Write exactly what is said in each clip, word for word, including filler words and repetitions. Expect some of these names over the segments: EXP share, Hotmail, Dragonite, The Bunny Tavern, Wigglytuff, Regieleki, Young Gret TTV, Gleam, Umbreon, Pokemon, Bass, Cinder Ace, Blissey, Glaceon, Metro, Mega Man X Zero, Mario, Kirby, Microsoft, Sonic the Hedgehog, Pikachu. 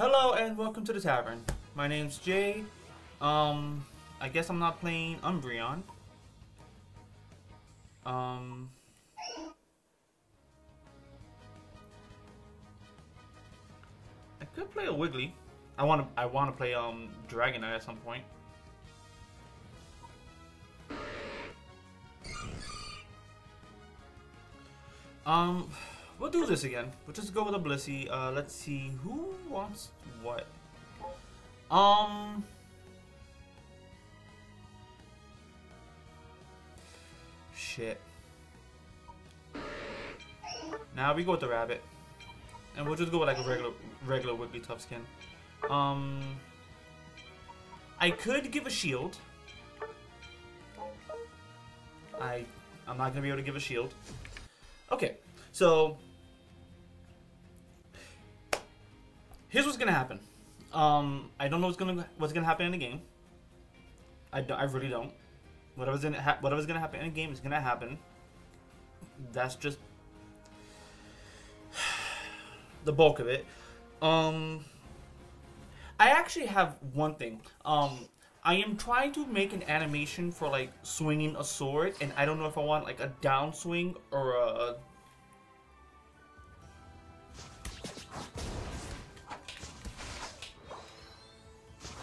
Hello and welcome to the tavern. My name's Jay. Um, I guess I'm not playing Umbreon. Um. I could play a Wiggly. I wanna I wanna play um Dragonite at some point. Um We'll do this again. We'll just go with a Blissey. Uh, let's see who wants what. Um, shit. Now nah, we go with the rabbit, and we'll just go with like a regular, regular Wigglytuff skin. Um, I could give a shield. I, I'm not gonna be able to give a shield. Okay, so. Here's what's gonna happen. Um, I don't know what's gonna what's gonna happen in the game. I, I really don't. Whatever's gonna ha whatever's gonna happen in the game is gonna happen. That's just the bulk of it. Um, I actually have one thing. Um, I am trying to make an animation for like swinging a sword, and I don't know if I want like a downswing or a.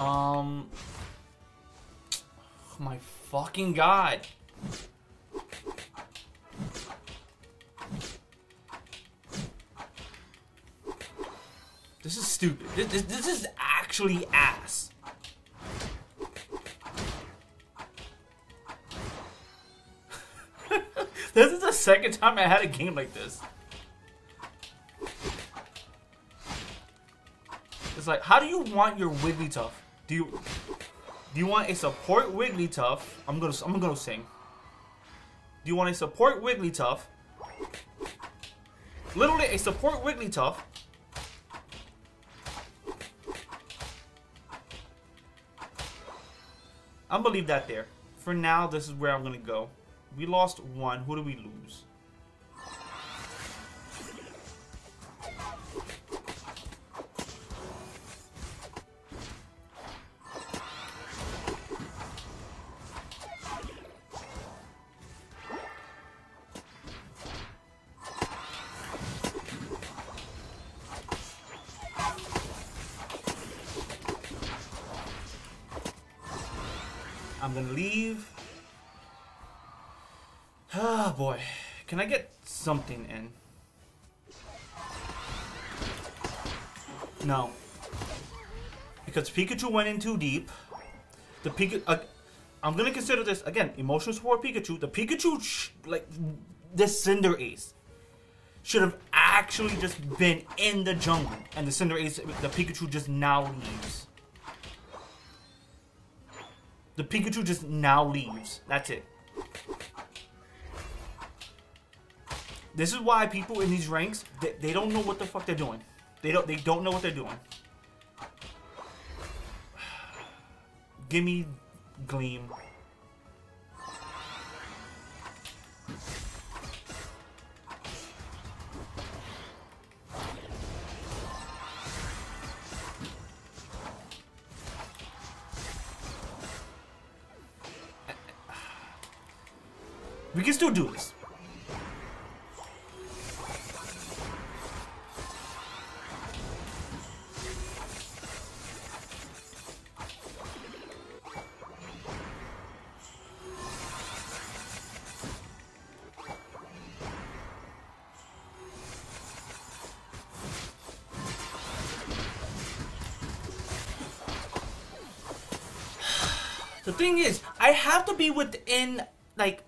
Um, my fucking god. This is stupid. This, this, this is actually ass. This is the second time I had a game like this. It's like, how do you want your Wigglytuff? Do you do you want a support Wigglytuff? I'm gonna I'm gonna sing. Do you want a support Wigglytuff? Literally a support Wigglytuff. I'm gonna leave that there. For now, this is where I'm gonna go. We lost one. Who do we lose? I'm gonna leave. Ah, boy. Can I get something in? No. Because Pikachu went in too deep. The Pikachu. Uh, I'm gonna consider this, again, emotional support Pikachu. The Pikachu, sh like, this Cinder Ace should have actually just been in the jungle. And the Cinder Ace, the Pikachu just now leaves. The Pikachu just now leaves. That's it. This is why people in these ranks, they, they don't know what the fuck they're doing. They don't they don't know what they're doing. Gimme Gleam. We can still do this. The thing is, I have to be within, like,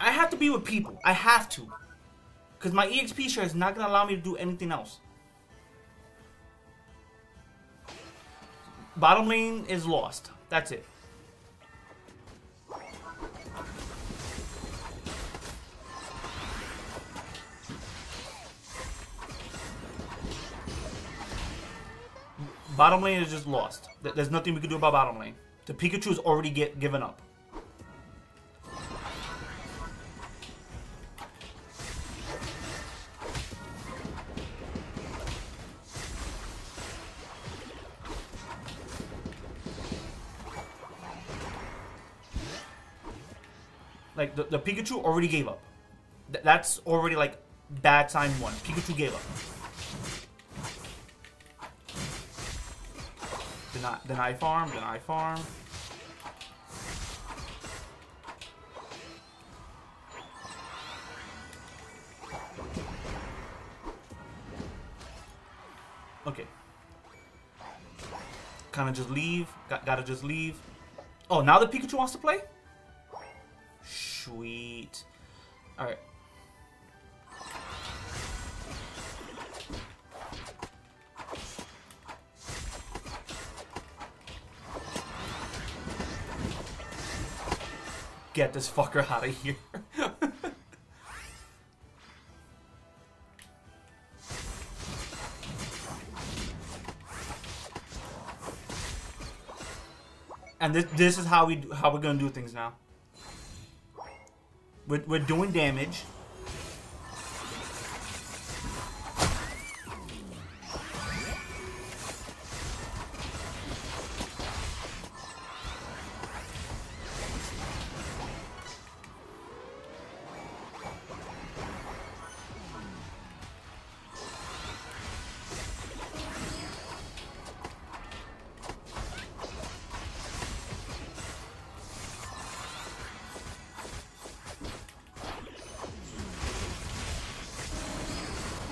I have to be with people. I have to. Because my E X P share is not going to allow me to do anything else. Bottom lane is lost. That's it. Bottom lane is just lost. There's nothing we can do about bottom lane. The Pikachu is already get, given up. Like, the, the Pikachu already gave up. Th that's already, like, bad sign one. Pikachu gave up. Deny, deny farm, deny farm. Okay. Kind of just leave. Got, gotta just leave. Oh, now the Pikachu wants to play? Sweet. Alright. Get this fucker out of here. And this, this is how we do, how we're gonna do things now. We're, we're doing damage.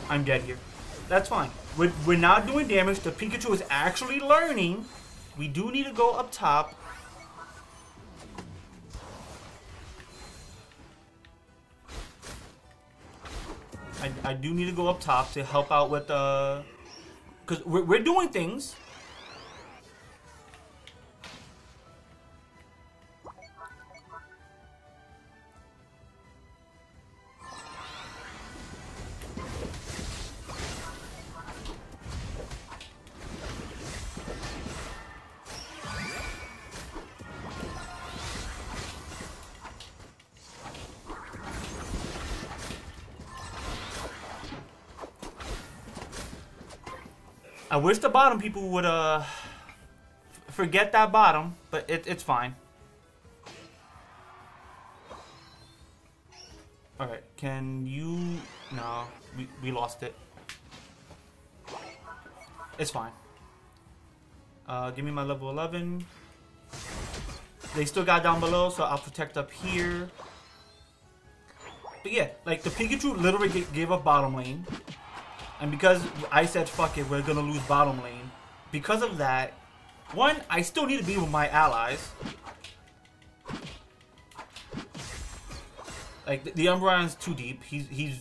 I'm dead here. That's fine. We're, we're not doing damage. The Pikachu is actually learning. We do need to go up top. I, I do need to go up top to help out with the... Because we're, we're doing things. I wish the bottom people would uh forget that bottom, but it, it's fine. All right, can you? No, we we lost it. It's fine. Uh, give me my level eleven. They still got down below, so I'll protect up here. But yeah, like the Pikachu literally gave up bottom lane. And because I said, fuck it, we're going to lose bottom lane. Because of that, one, I still need to be with my allies. Like, the, the Umbreon's too deep. He's, he's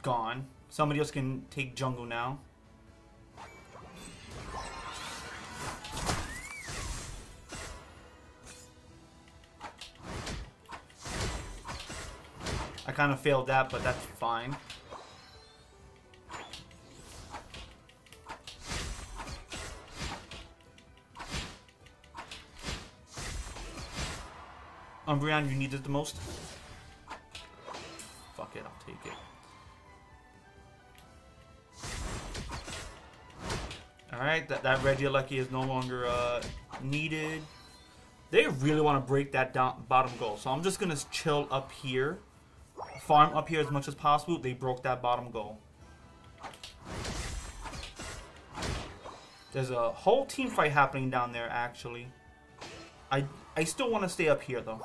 gone. Somebody else can take jungle now. I kind of failed that, but that's fine. Umbreon, you need it the most. Fuck it, I'll take it. Alright, that, that Regieleki is no longer uh, needed. They really want to break that down bottom goal, so I'm just going to chill up here. Farm up here as much as possible. They broke that bottom goal. There's a whole team fight happening down there, actually. I, I still want to stay up here, though.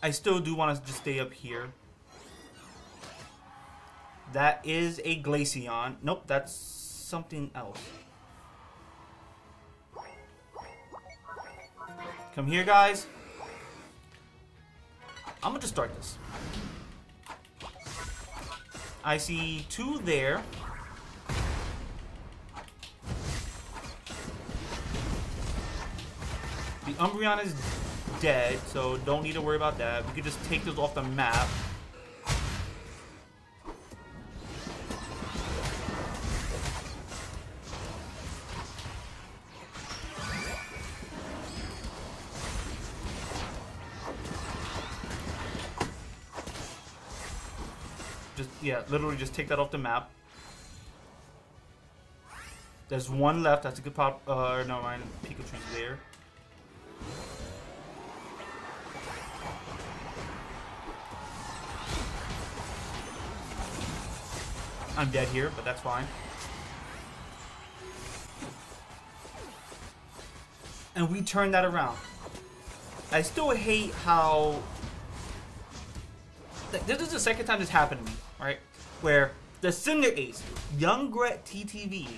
I still do want to just stay up here. That is a Glaceon. Nope, that's something else. Come here, guys. I'm gonna just start this. I see two there. The Umbreon is dead, so don't need to worry about that. We could just take those off the map. Just, yeah, literally just take that off the map. There's one left. That's a good pop. Uh, no, mine Pikachu's there. I'm dead here, but that's fine. And we turned that around. I still hate how... This is the second time this happened to me, right? Where the Cinder Ace, Young Gret T T V,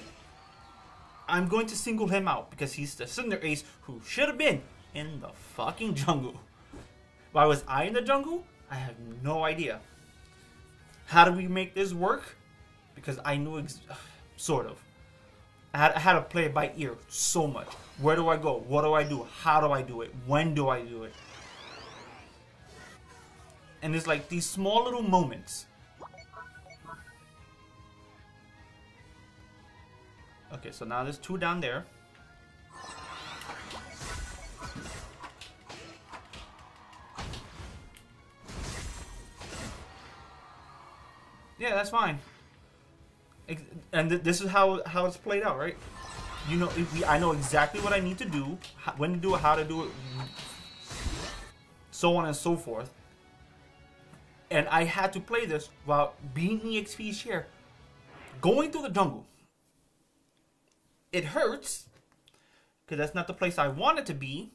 I'm going to single him out because he's the Cinder Ace who should have been in the fucking jungle. Why was I in the jungle? I have no idea. How do we make this work? Because I knew, ex sort of. I had, I had to play it by ear so much. Where do I go? What do I do? How do I do it? When do I do it? And it's like these small little moments. Okay, so now there's two down there. Yeah, that's fine. And th this is how how it's played out, right? You know, if we, I know exactly what I need to do, how, when to do it, how to do it, so on and so forth. And I had to play this while being E X P share, going through the jungle. It hurts, because that's not the place I wanted to be,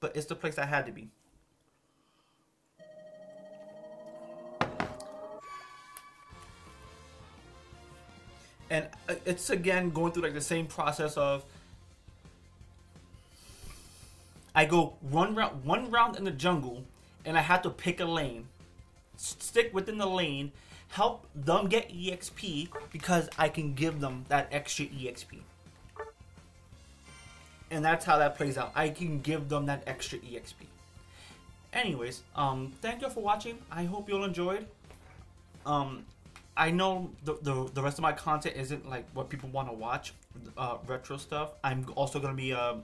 but it's the place I had to be. And it's, again, going through like the same process of, I go one round, one round in the jungle, and I have to pick a lane, stick within the lane, help them get E X P because I can give them that extra E X P. And that's how that plays out. I can give them that extra E X P. Anyways, um, thank you for watching. I hope you all enjoyed. Um, I know the, the, the rest of my content isn't like what people want to watch, uh, retro stuff. I'm also going to be uh,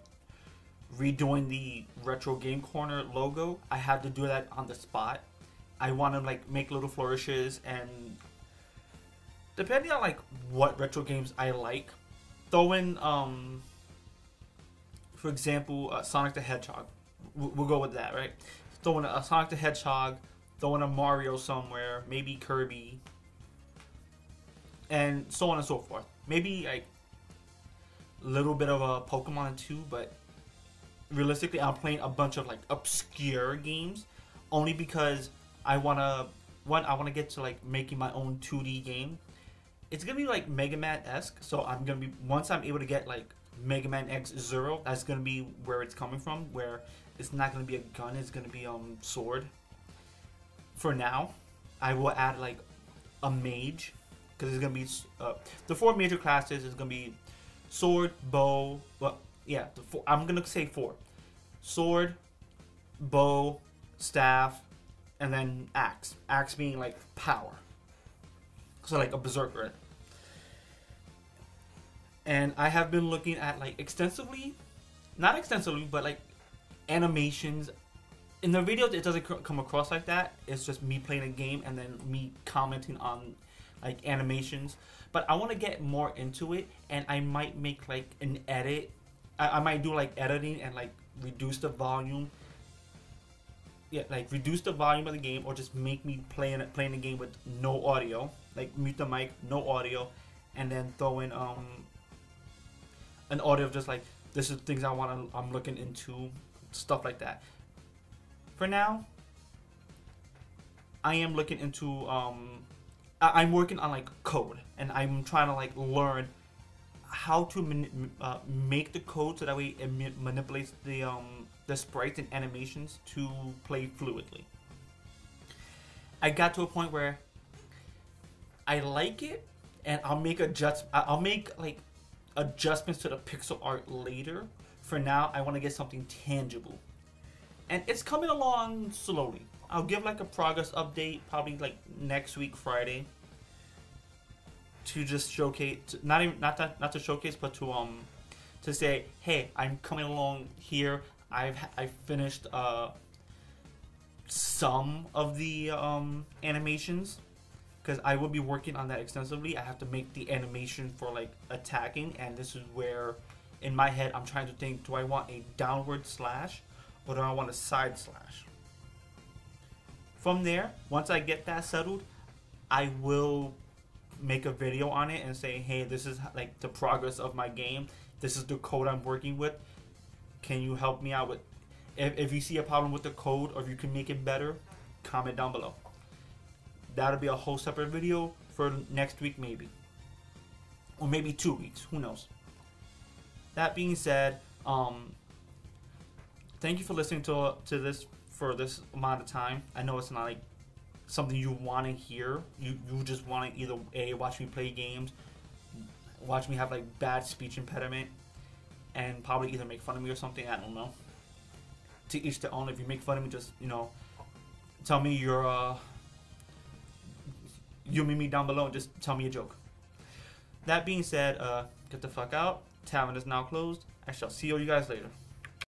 redoing the Retro Game Corner logo. I had to do that on the spot. I want to like make little flourishes, and depending on like what retro games I like, throw in, um, for example, uh, Sonic the Hedgehog. We'll, we'll go with that, right? Throw in a Sonic the Hedgehog, throw in a Mario somewhere, maybe Kirby, and so on and so forth. Maybe like a little bit of a Pokemon too, but realistically, I'm playing a bunch of like obscure games only because. I wanna one. I wanna get to like making my own two D game. It's gonna be like Mega Man-esque. So I'm gonna be once I'm able to get like Mega Man X Zero. That's gonna be where it's coming from. Where it's not gonna be a gun. It's gonna be um sword. For now, I will add like a mage because it's gonna be uh, the four major classes. Is gonna be sword, bow. Well, yeah, the four, I'm gonna say four: sword, bow, staff. And then axe. Axe being like power. So like a berserker. And I have been looking at like extensively, not extensively, but like animations. In the videos it doesn't come across like that. It's just me playing a game and then me commenting on like animations. But I want to get more into it, and I might make like an edit. I, I might do like editing and like reduce the volume. Yeah, like reduce the volume of the game, or just make me playing playing the game with no audio, like mute the mic, no audio, and then throw in um an audio of just like this is things I want to I'm looking into, stuff like that. For now, I am looking into um I I'm working on like code, and I'm trying to like learn how to man uh, make the code so that way it ma manipulates the um. the sprites and animations to play fluidly. I got to a point where I like it, and I'll make adjust. I'll make like adjustments to the pixel art later. For now, I want to get something tangible, and it's coming along slowly. I'll give like a progress update probably like next week Friday to just showcase. Not even not to, not to showcase, but to um to say, hey, I'm coming along here. I've I finished uh, some of the um, animations because I will be working on that extensively. I have to make the animation for like attacking, and this is where in my head I'm trying to think, do I want a downward slash or do I want a side slash? From there, once I get that settled, I will make a video on it and say, hey, this is like the progress of my game. This is the code I'm working with. Can you help me out with, if, if you see a problem with the code or if you can make it better, comment down below. That'll be a whole separate video for next week maybe. Or maybe two weeks, who knows. That being said, um, thank you for listening to, to this for this amount of time. I know it's not like something you want to hear. You, you just want to either A, watch me play games, watch me have like bad speech impediment, and probably either make fun of me or something, I don't know. To each their own. If you make fun of me, just, you know, tell me your, uh, you meet me down below and just tell me a joke. That being said, uh, get the fuck out. Tavern is now closed. I shall see all you guys later.